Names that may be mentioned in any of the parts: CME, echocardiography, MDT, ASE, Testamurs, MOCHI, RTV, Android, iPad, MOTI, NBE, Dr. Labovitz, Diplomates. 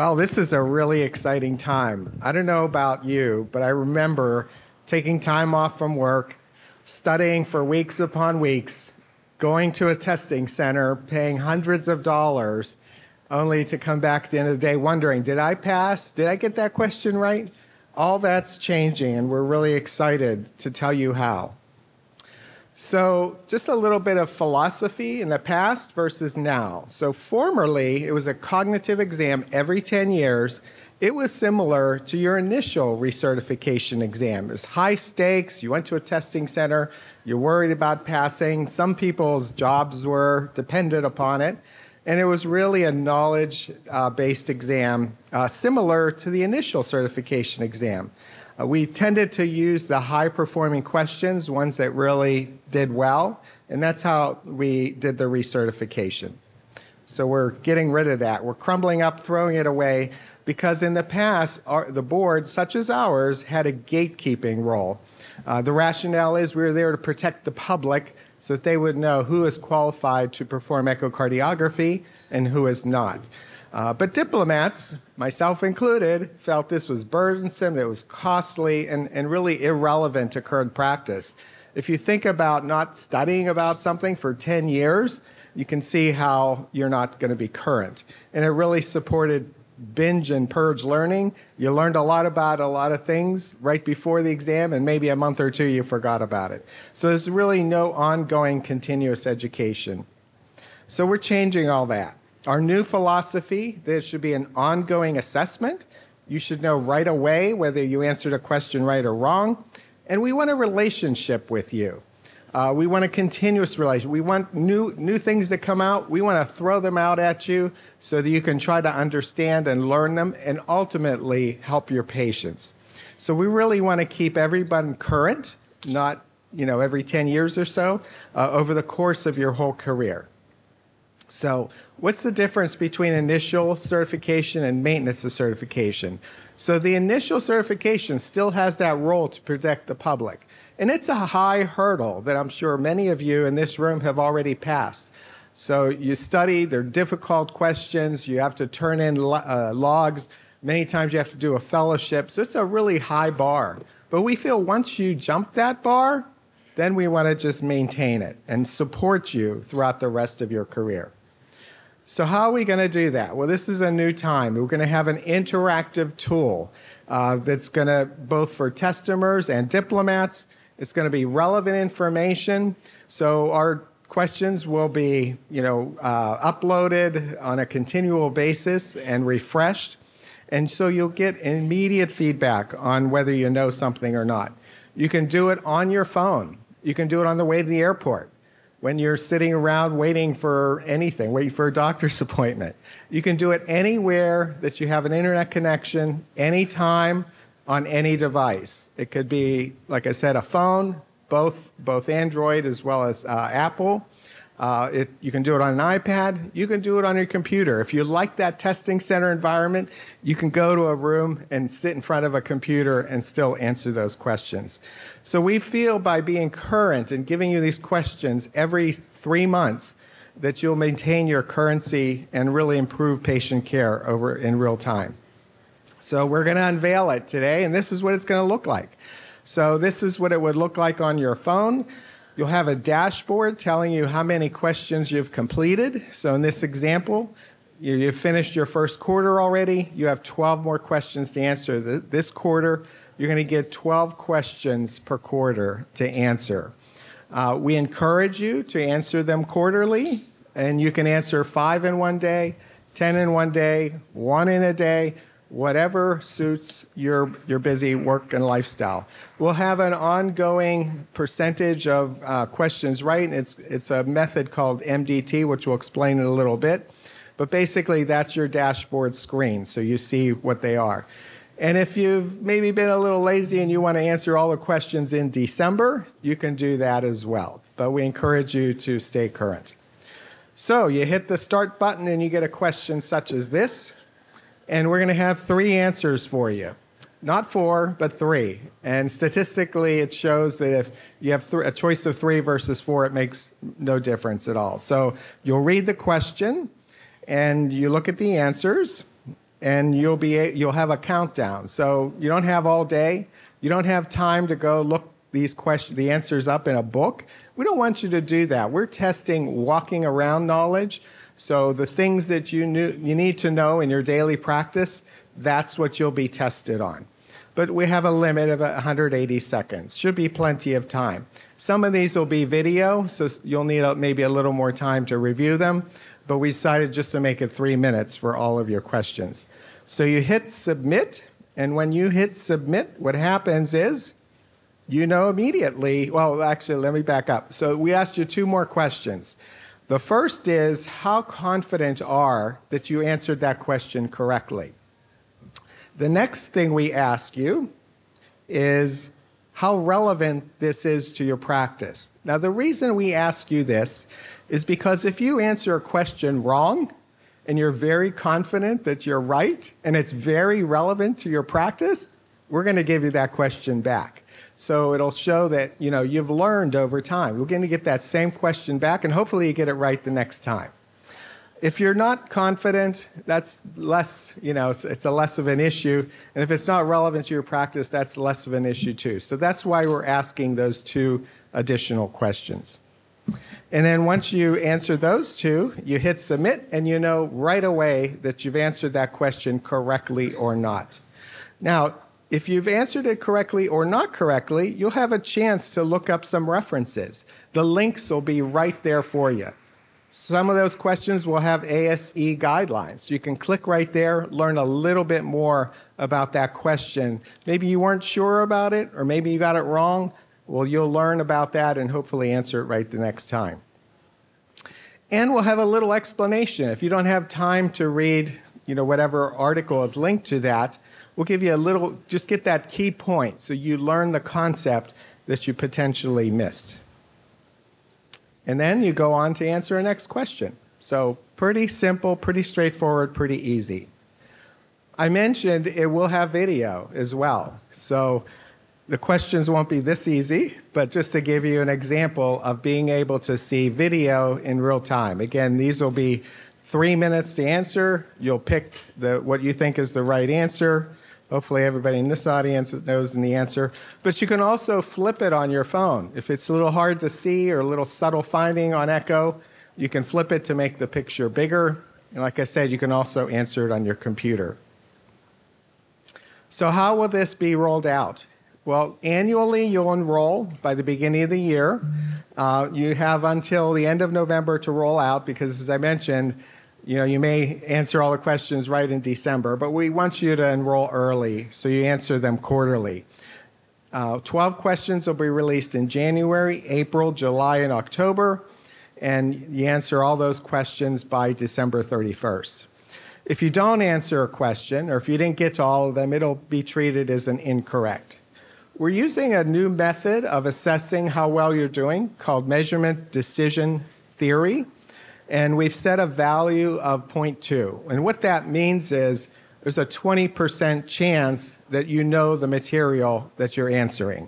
Well, this is a really exciting time. I don't know about you, but I remember taking time off from work, studying for weeks upon weeks, going to a testing center, paying hundreds of dollars, only to come back at the end of the day wondering, did I pass? Did I get that question right? All that's changing, and we're really excited to tell you how. So just a little bit of philosophy in the past versus now. So formerly, it was a cognitive exam every 10 years. It was similar to your initial recertification exam. It was high stakes. You went to a testing center. You're worried about passing. Some people's jobs were dependent upon it. And it was really a knowledge-based exam, similar to the initial certification exam. We tended to use the high-performing questions, ones that really did well, and that's how we did the recertification. So we're getting rid of that. We're crumbling up, throwing it away, because in the past, the board, such as ours, had a gatekeeping role. The rationale is we were there to protect the public so that they would know who is qualified to perform echocardiography and who is not. But diplomats, myself included, felt this was burdensome, that it was costly, and really irrelevant to current practice. If you think about not studying about something for 10 years, you can see how you're not going to be current. And it really supported binge and purge learning. You learned a lot about a lot of things right before the exam, and maybe a month or two you forgot about it. So there's really no ongoing continuous education. So we're changing all that. Our new philosophy, there should be an ongoing assessment. You should know right away whether you answered a question right or wrong. And we want a relationship with you. We want a continuous relationship. We want new things that come out. We want to throw them out at you so that you can try to understand and learn them and ultimately help your patients. So we really want to keep everyone current, not every 10 years or so, over the course of your whole career. So what's the difference between initial certification and maintenance of certification? So the initial certification still has that role to protect the public. And it's a high hurdle that I'm sure many of you in this room have already passed. So you study, they're difficult questions, you have to turn in logs, many times you have to do a fellowship, so it's a really high bar. But we feel once you jump that bar, then we want to just maintain it and support you throughout the rest of your career. So how are we going to do that? Well, this is a new time. We're going to have an interactive tool that's going to, both for testimers and diplomats, it's going to be relevant information. So our questions will be, uploaded on a continual basis and refreshed. And so you'll get immediate feedback on whether you know something or not. You can do it on your phone. You can do it on the way to the airport, when you're sitting around waiting for anything, waiting for a doctor's appointment. You can do it anywhere that you have an internet connection, anytime, on any device. It could be, like I said, a phone, both Android as well as Apple. You can do it on an iPad. You can do it on your computer. If you like that testing center environment, you can go to a room and sit in front of a computer and still answer those questions. So we feel by being current and giving you these questions every 3 months that you'll maintain your currency and really improve patient care over in real time. So we're going to unveil it today, and this is what it's going to look like. So this is what it would look like on your phone. You'll have a dashboard telling you how many questions you've completed. So in this example, you've finished your first quarter already. You have 12 more questions to answer this quarter. You're going to get 12 questions per quarter to answer. We encourage you to answer them quarterly, and you can answer 5 in one day, 10 in one day, 1 in a day, whatever suits your busy work and lifestyle. We'll have an ongoing percentage of questions right, and it's a method called MDT, which we'll explain in a little bit. But basically, that's your dashboard screen, so you see what they are. And if you've maybe been a little lazy and you want to answer all the questions in December, you can do that as well. But we encourage you to stay current. So you hit the start button and you get a question such as this. And we're going to have 3 answers for you. Not 4, but 3. And statistically, it shows that if you have a choice of 3 versus 4, it makes no difference at all. So you'll read the question, and you look at the answers, and you'll have a countdown. So you don't have all day. You don't have time to go look these questions, the answers up in a book. We don't want you to do that. We're testing walking around knowledge. So the things that you need to know in your daily practice, that's what you'll be tested on. But we have a limit of 180 seconds. Should be plenty of time. Some of these will be video, so you'll need maybe a little more time to review them. But we decided just to make it 3 minutes for all of your questions. So you hit submit, and when you hit submit, what happens is you know immediately. Well, actually, let me back up. So we asked you 2 more questions. The first is, how confident are that you answered that question correctly? The next thing we ask you is how relevant this is to your practice. Now, the reason we ask you this is because if you answer a question wrong and you're very confident that you're right and it's very relevant to your practice, we're going to give you that question back. So it'll show that, you know, you've learned over time. We're going to get that same question back, and hopefully you get it right the next time. If you're not confident, that's less, you know, it's a less of an issue. And if it's not relevant to your practice, that's less of an issue too. So that's why we're asking those 2 additional questions. And then once you answer those 2, you hit submit, and you know right away that you've answered that question correctly or not. Now, if you've answered it correctly or not correctly, you'll have a chance to look up some references. The links will be right there for you. Some of those questions will have ASE guidelines. You can click right there, learn a little bit more about that question. Maybe you weren't sure about it, or maybe you got it wrong. Well, you'll learn about that and hopefully answer it right the next time. And we'll have a little explanation. If you don't have time to read, you know, whatever article is linked to that, we'll give you a little, just get that key point so you learn the concept that you potentially missed. And then you go on to answer the next question. So pretty simple, pretty straightforward, pretty easy. I mentioned it will have video as well. So the questions won't be this easy, but just to give you an example of being able to see video in real time. Again, these will be 3 minutes to answer. You'll pick what you think is the right answer. Hopefully everybody in this audience knows the answer. But you can also flip it on your phone. If it's a little hard to see or a little subtle finding on echo, you can flip it to make the picture bigger. And like I said, you can also answer it on your computer. So how will this be rolled out? Well, annually you'll enroll by the beginning of the year. You have until the end of November to roll out because, as I mentioned, you know, you may answer all the questions right in December, but we want you to enroll early, so you answer them quarterly. 12 questions will be released in January, April, July, and October, and you answer all those questions by December 31st. If you don't answer a question, or if you didn't get to all of them, it'll be treated as an incorrect. We're using a new method of assessing how well you're doing called measurement decision theory. And we've set a value of 0.2. And what that means is there's a 20% chance that you know the material that you're answering.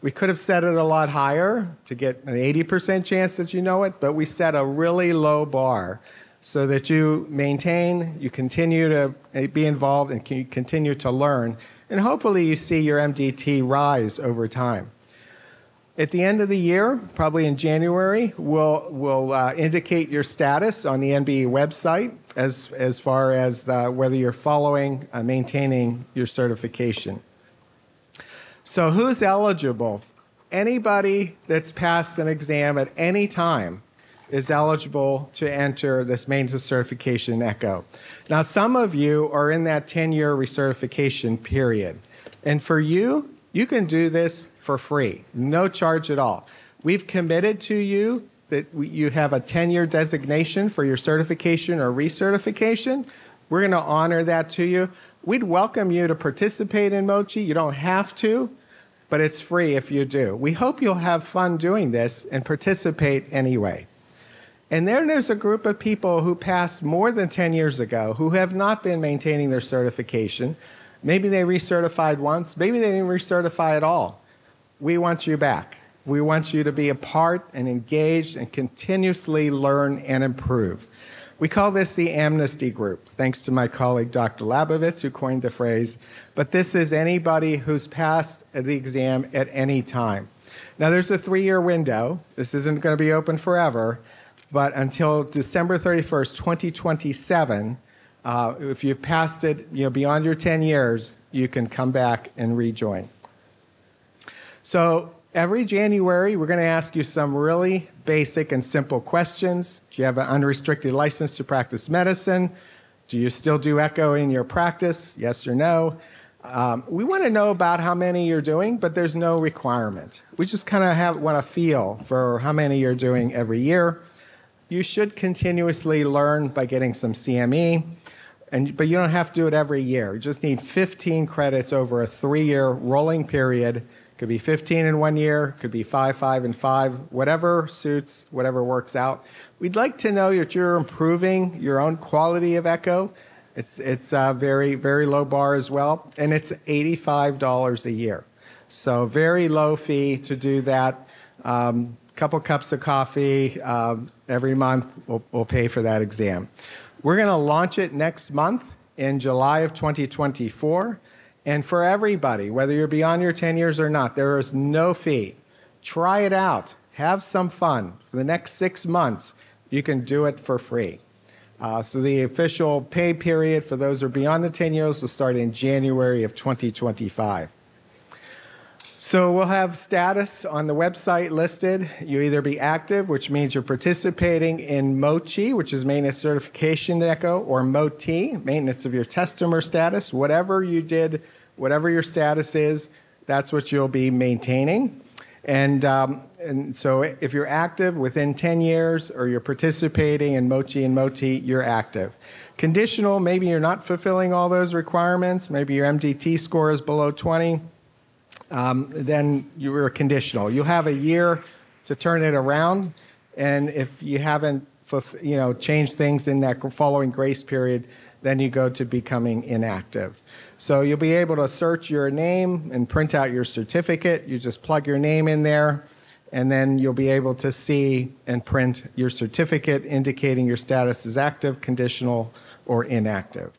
We could have set it a lot higher to get an 80% chance that you know it, but we set a really low bar so that you maintain, you continue to be involved, and you continue to learn. And hopefully you see your MDT rise over time. At the end of the year, probably in January, we'll indicate your status on the NBE website as far as whether you're following, maintaining your certification. So who's eligible? Anybody that's passed an exam at any time is eligible to enter this maintenance certification in echo. Now, some of you are in that 10-year recertification period. And for you, you can do this for free, no charge at all. We've committed to you that you have a 10-year designation for your certification or recertification. We're going to honor that to you. We'd welcome you to participate in MOCHI. You don't have to, but it's free if you do. We hope you'll have fun doing this and participate anyway. And then there's a group of people who passed more than 10 years ago who have not been maintaining their certification. Maybe they recertified once. Maybe they didn't recertify at all. We want you back. We want you to be a part and engaged and continuously learn and improve. We call this the amnesty group, thanks to my colleague Dr. Labovitz, who coined the phrase, but this is anybody who's passed the exam at any time. Now there's a 3-year window. This isn't going to be open forever, but until December 31st, 2027, if you've passed it, you know, beyond your 10 years, you can come back and rejoin. So every January, we're going to ask you some really basic and simple questions. Do you have an unrestricted license to practice medicine? Do you still do echo in your practice? Yes or no? We want to know about how many you're doing, but there's no requirement. We just kind of want to feel for how many you're doing every year. You should continuously learn by getting some CME, but you don't have to do it every year. You just need 15 credits over a 3-year rolling period. Could be 15 in 1 year, could be 5, 5, and 5, whatever suits, whatever works out. We'd like to know that you're improving your own quality of echo. It's a very, very low bar as well, and it's $85 a year. So very low fee to do that. Couple cups of coffee every month we'll pay for that exam. We're going to launch it next month in July of 2024. And for everybody, whether you're beyond your 10 years or not, there is no fee. Try it out. Have some fun. For the next 6 months, you can do it for free. So the official pay period for those who are beyond the 10 years will start in January of 2025. So we'll have status on the website listed. You either be active, which means you're participating in MOCHI, which is maintenance certification echo, or MOTI, maintenance of your testimer status. Whatever you did, whatever your status is, that's what you'll be maintaining. And so if you're active within 10 years or you're participating in MOCHI and MOTI, you're active. Conditional, maybe you're not fulfilling all those requirements. Maybe your MDT score is below 20. Then you are conditional. You'll have a year to turn it around, and if you haven't, changed things in that following grace period, then you go to becoming inactive. So you'll be able to search your name and print out your certificate. You just plug your name in there, and then you'll be able to see and print your certificate indicating your status as active, conditional, or inactive.